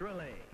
naturally.